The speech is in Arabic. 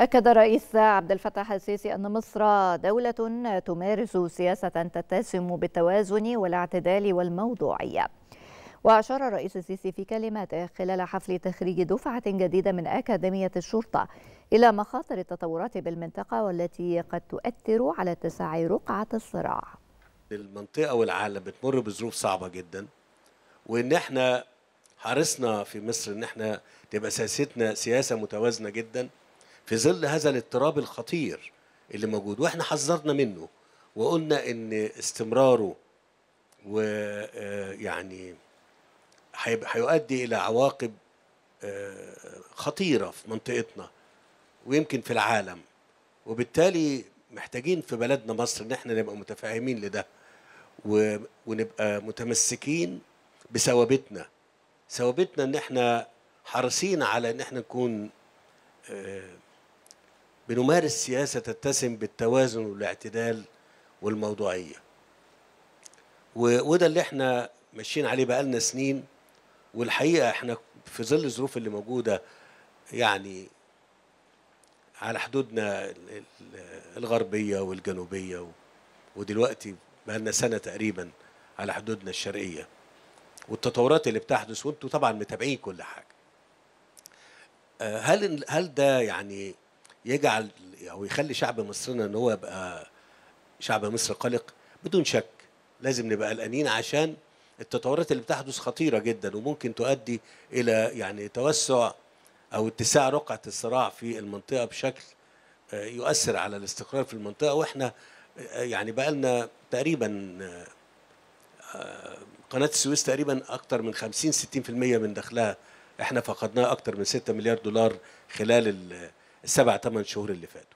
أكد الرئيس عبد الفتاح السيسي أن مصر دولة تمارس سياسة تتسم بالتوازن والاعتدال والموضوعية. وأشار الرئيس السيسي في كلماته خلال حفل تخريج دفعة جديدة من أكاديمية الشرطة إلى مخاطر التطورات بالمنطقة والتي قد تؤثر على اتساع رقعة الصراع. المنطقة والعالم بتمر بظروف صعبة جدا، وإن احنا حرصنا في مصر إن احنا تبقى سياستنا سياسة متوازنة جدا في ظل هذا الاضطراب الخطير اللي موجود، واحنا حذرنا منه وقلنا إن استمراره ويعني هيؤدي إلى عواقب خطيرة في منطقتنا ويمكن في العالم، وبالتالي محتاجين في بلدنا مصر إن احنا نبقى متفاهمين لده ونبقى متمسكين بثوابتنا، ثوابتنا إن احنا حريصين على إن احنا نكون بنمارس سياسة تتسم بالتوازن والاعتدال والموضوعية، وده اللي احنا ماشيين عليه بقالنا سنين. والحقيقة احنا في ظل الظروف اللي موجودة يعني على حدودنا الغربية والجنوبية، ودلوقتي بقالنا سنة تقريبا على حدودنا الشرقية والتطورات اللي بتحدث، وانتوا طبعا متابعين كل حاجة. هل ده يعني يجعل او يخلي شعب مصرنا ان هو يبقى شعب مصر قلق؟ بدون شك لازم نبقى قلقانين عشان التطورات اللي بتحدث خطيرة جدا وممكن تؤدي إلى يعني توسع أو اتساع رقعة الصراع في المنطقة بشكل يؤثر على الاستقرار في المنطقة. وإحنا يعني بقالنا تقريبا قناة السويس تقريبا أكتر من 50-60% من دخلها إحنا فقدناه، أكتر من $6 مليار خلال ال7-8 شهور اللي فاتوا.